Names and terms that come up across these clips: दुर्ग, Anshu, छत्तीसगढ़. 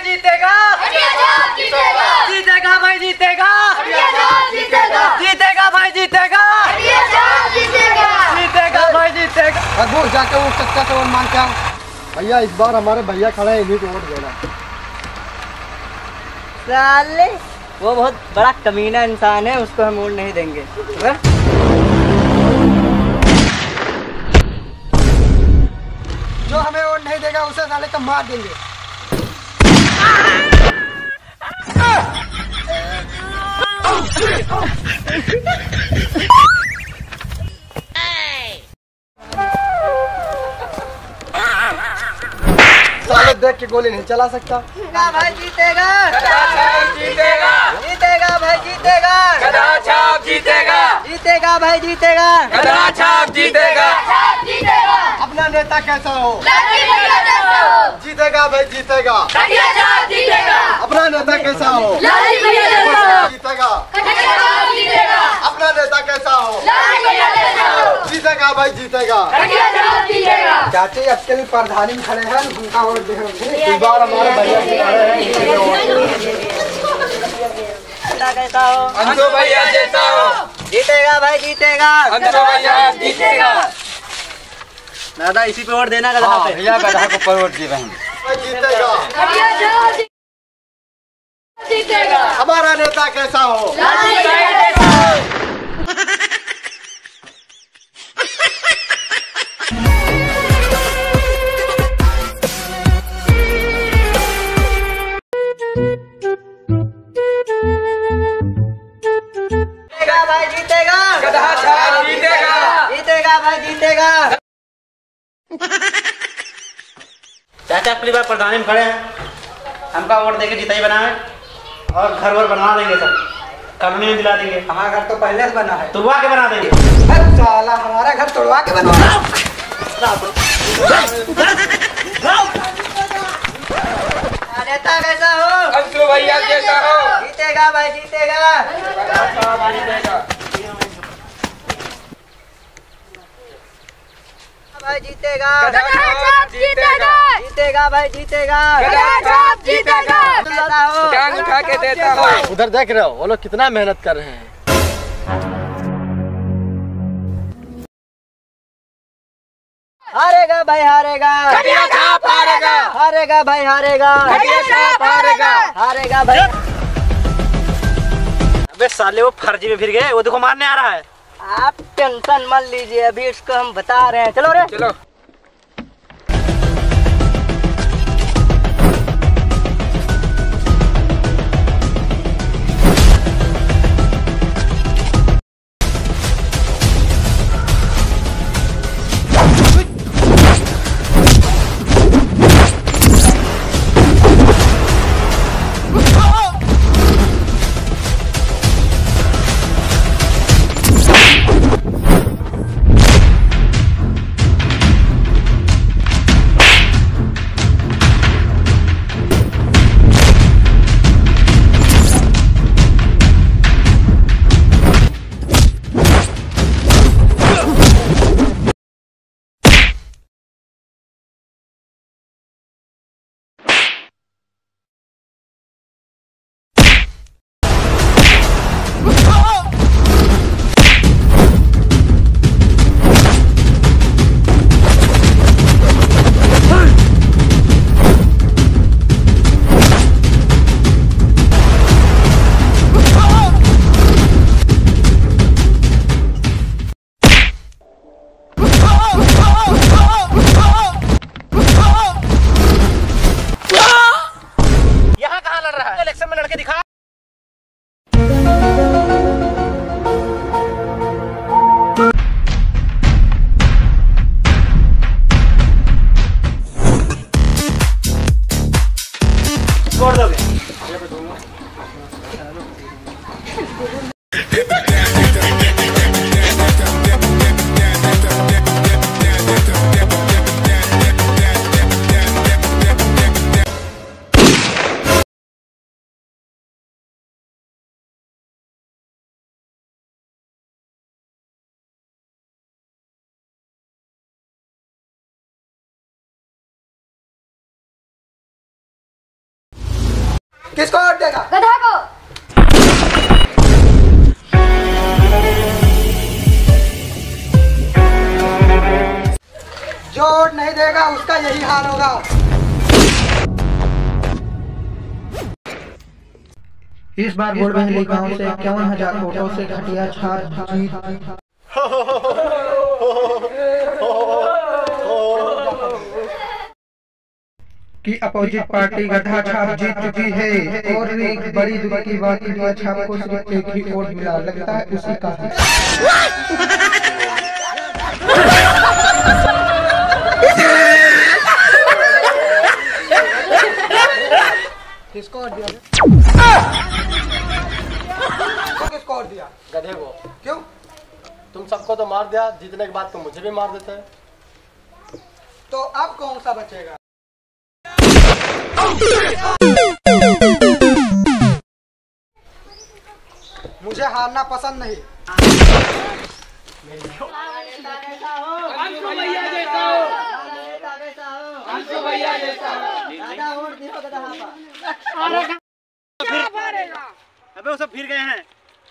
भाई जीतेगा, जीतेगा भाई जीतेगा, जीतेगा भाई जीतेगा, जीतेगा भाई जीतेगा। अद्भुत जाके वो चक्का से मान के आओ भैया। इस बार हमारे भैया खड़े हैं, इन्हीं को वोट देना। साले वो बहुत बड़ा कमीना इंसान है, उसको हम वोट नहीं देंगे। जो हमें वोट नहीं देगा उसे साले को मार देंगे। साले देख के गोली नहीं चला सकता। भाई जीतेगा, जीतेगा, जीतेगा भाई जीतेगा, जीतेगा, जीतेगा भाई जीतेगा, जीतेगा। अपना नेता कैसा हो, जीतेगा भाई जीतेगा। अपना नेता कैसा हो, जीतेगा। अपना नेता कैसा हो, जीतेगा भाई जीतेगा। चाचे अक्सर प्रधानी में खड़े हैं, उनका वोट दे रहे। इस बार हमारे भैया अंशु भैया जीता हो, जीतेगा भाई जीतेगा, अंशु भैया जीतेगा। दादा इसी पे वोट देना का दादा भैया को वोट दे रहे हैं। जीतेगा हमारा नेता कैसा हो, जीतेगा। चाचा अगली बार प्रधानी में खड़े हैं, हमका वोट देके जिताई बनाए और घर वर बना देंगे, सब कॉलोनी में दिला देंगे। हमारा घर तो पहले से बना है, तोड़वा के बना देंगे। साला हमारा घर तोड़वा के बनाओ। नेता कैसा हो, अंशु भैया कैसा हो, जीतेगा भाई जीतेगा। भाई जीतेगा, जीतेगा, जीतेगा भाई जीतेगा, जीतेगा। जान उठा के देता हो। उधर देख रहे हो वो लोग कितना मेहनत कर रहे हैं। हारेगा भाई हारेगा, हारेगा, हारेगा भाई हारेगा, हारेगा, हारेगा भाई। अबे साले वो फर्जी में फिर गए, वो देखो मारने आ रहा है। आप टेंशन मत लीजिए, अभी इसको हम बता रहे हैं। चलो रे चलो। किसको वोट देगा? गधा को। जो वोट नहीं देगा उसका यही हाल होगा। इस बार वोट बैंक गाँव से 51,000 वोटों से घटिया छात्र जीत। कि अपोजिट पार्टी गधा छाप जीत चुकी है और एक बड़ी दुख की बात गधा छाप को सिर्फ एक ही वोट मिला, लगता है उसी का है। किसको दिया? किसको दिया? गधे को। क्यों? तुम सबको तो मार दिया, जीतने के बाद तुम मुझे भी मार देते हैं, तो अब कौन सा बचेगा? मुझे हारना पसंद नहीं। अबे वो सब फिर गए हैं।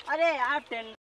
अरे आप